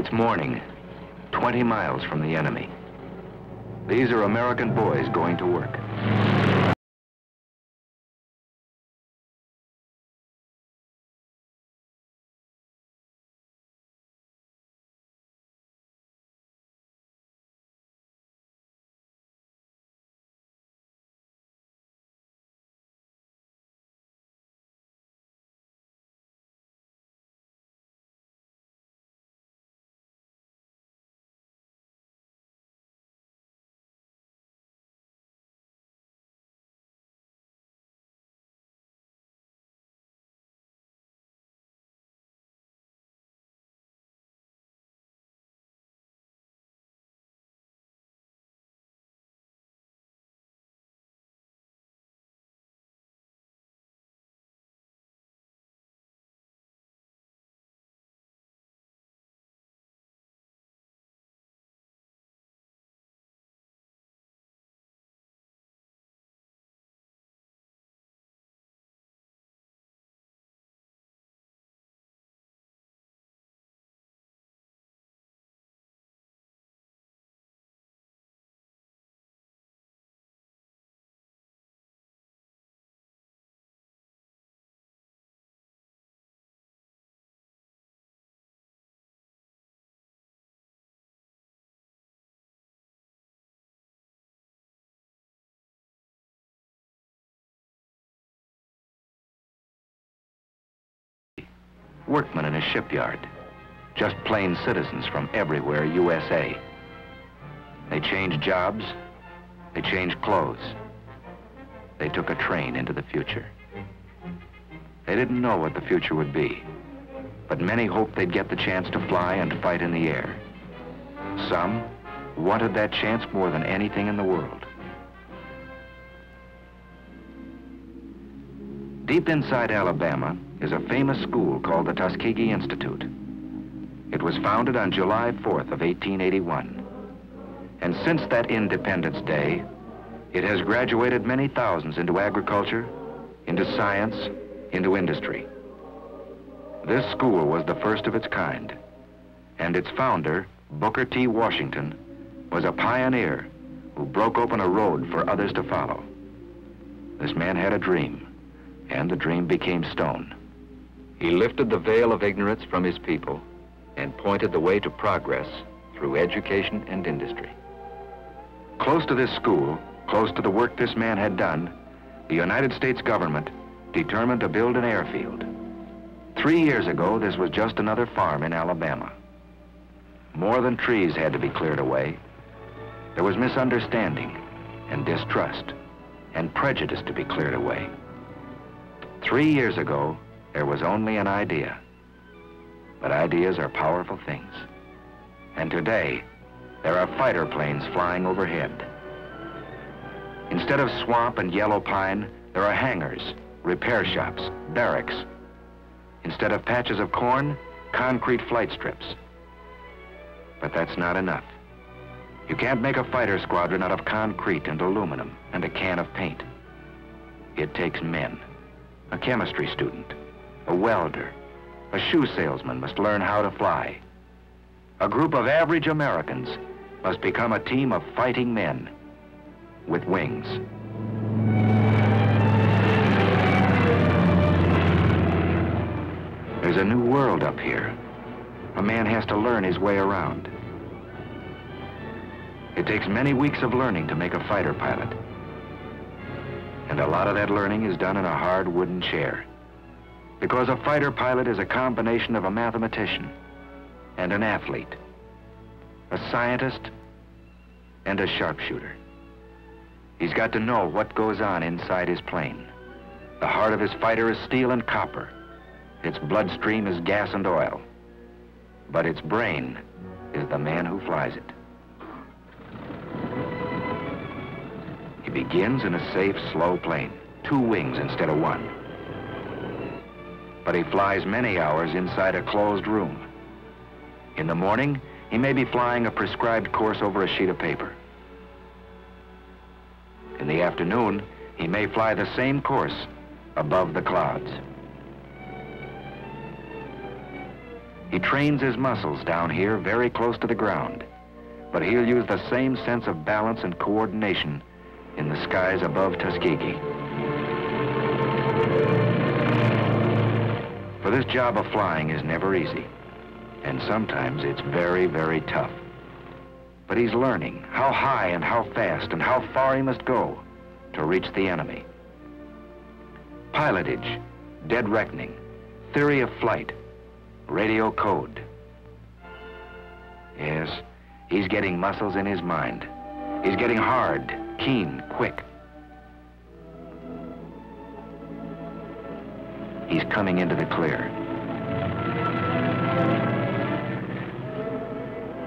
It's morning, 20 miles from the enemy. These are American boys going to work. Workmen in a shipyard, just plain citizens from everywhere USA. They changed jobs, they changed clothes. They took a train into the future. They didn't know what the future would be, but many hoped they'd get the chance to fly and fight in the air. Some wanted that chance more than anything in the world. Deep inside Alabama is a famous school called the Tuskegee Institute. It was founded on July 4th of 1881. And since that Independence Day, it has graduated many thousands into agriculture, into science, into industry. This school was the first of its kind, and its founder, Booker T. Washington, was a pioneer who broke open a road for others to follow. This man had a dream, and the dream became stone. He lifted the veil of ignorance from his people and pointed the way to progress through education and industry. Close to this school, close to the work this man had done, the United States government determined to build an airfield. 3 years ago, this was just another farm in Alabama. More than trees had to be cleared away. There was misunderstanding and distrust and prejudice to be cleared away. 3 years ago, there was only an idea. But ideas are powerful things. And today, there are fighter planes flying overhead. Instead of swamp and yellow pine, there are hangars, repair shops, barracks. Instead of patches of corn, concrete flight strips. But that's not enough. You can't make a fighter squadron out of concrete and aluminum and a can of paint. It takes men. A chemistry student, a welder, a shoe salesman must learn how to fly. A group of average Americans must become a team of fighting men with wings. There's a new world up here. A man has to learn his way around. It takes many weeks of learning to make a fighter pilot. And a lot of that learning is done in a hard wooden chair. Because a fighter pilot is a combination of a mathematician and an athlete, a scientist and a sharpshooter. He's got to know what goes on inside his plane. The heart of his fighter is steel and copper. Its bloodstream is gas and oil. But its brain is the man who flies it. He begins in a safe, slow plane, 2 wings instead of 1. But he flies many hours inside a closed room. In the morning, he may be flying a prescribed course over a sheet of paper. In the afternoon, he may fly the same course above the clouds. He trains his muscles down here very close to the ground, but he'll use the same sense of balance and coordination in the skies above Tuskegee. For this job of flying is never easy, and sometimes it's very, very tough. But he's learning how high and how fast and how far he must go to reach the enemy. Pilotage, dead reckoning, theory of flight, radio code. Yes, he's getting muscles in his mind. He's getting hard, keen, quick. He's coming into the clear.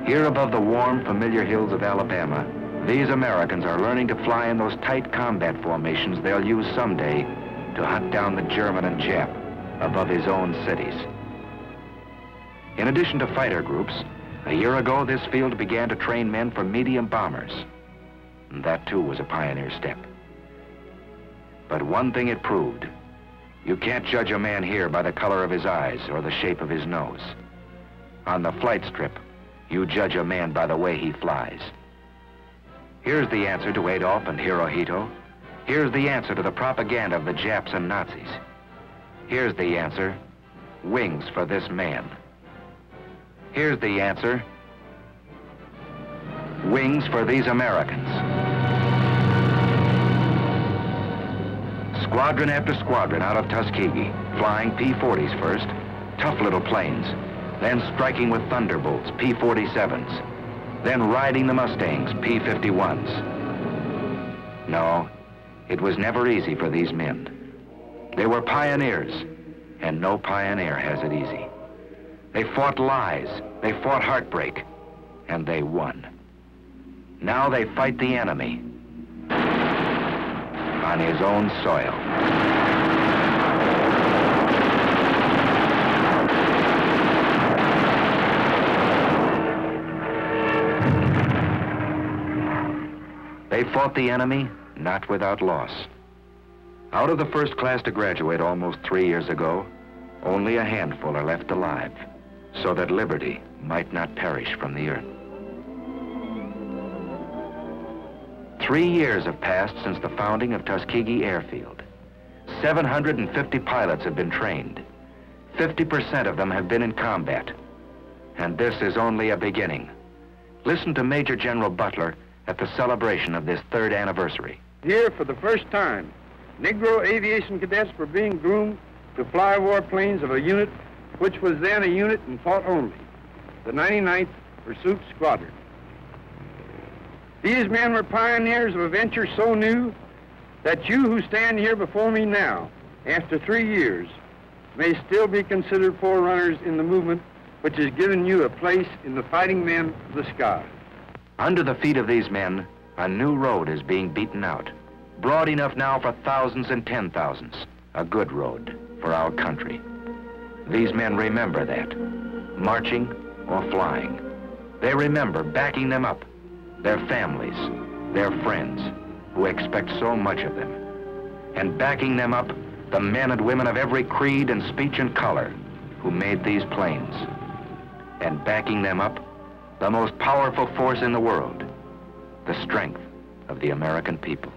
Here above the warm, familiar hills of Alabama, these Americans are learning to fly in those tight combat formations they'll use someday to hunt down the German and Jap above his own cities. In addition to fighter groups, a year ago, this field began to train men for medium bombers. And that, too, was a pioneer step. But one thing it proved: you can't judge a man here by the color of his eyes or the shape of his nose. On the flight strip, you judge a man by the way he flies. Here's the answer to Adolf and Hirohito. Here's the answer to the propaganda of the Japs and Nazis. Here's the answer: wings for this man. Here's the answer: wings for these Americans. Squadron after squadron out of Tuskegee, flying P-40s first, tough little planes, then striking with Thunderbolts, P-47s, then riding the Mustangs, P-51s. No, it was never easy for these men. They were pioneers, and no pioneer has it easy. They fought lies, they fought heartbreak, and they won. Now they fight the enemy on his own soil. They fought the enemy, not without loss. Out of the first class to graduate almost 3 years ago, only a handful are left alive, so that liberty might not perish from the earth. 3 years have passed since the founding of Tuskegee Airfield. 750 pilots have been trained. 50% of them have been in combat. And this is only a beginning. Listen to Major General Butler at the celebration of this third anniversary. Here, for the first time, Negro aviation cadets were being groomed to fly warplanes of a unit which was then a unit and fought only, the 99th Pursuit Squadron. These men were pioneers of a venture so new that you who stand here before me now, after 3 years, may still be considered forerunners in the movement which has given you a place in the fighting men of the sky. Under the feet of these men, a new road is being beaten out, broad enough now for thousands and 10,000s, a good road for our country. These men remember that, marching or flying. They remember backing them up, their families, their friends, who expect so much of them. And backing them up, the men and women of every creed and speech and color who made these planes. And backing them up, the most powerful force in the world, the strength of the American people.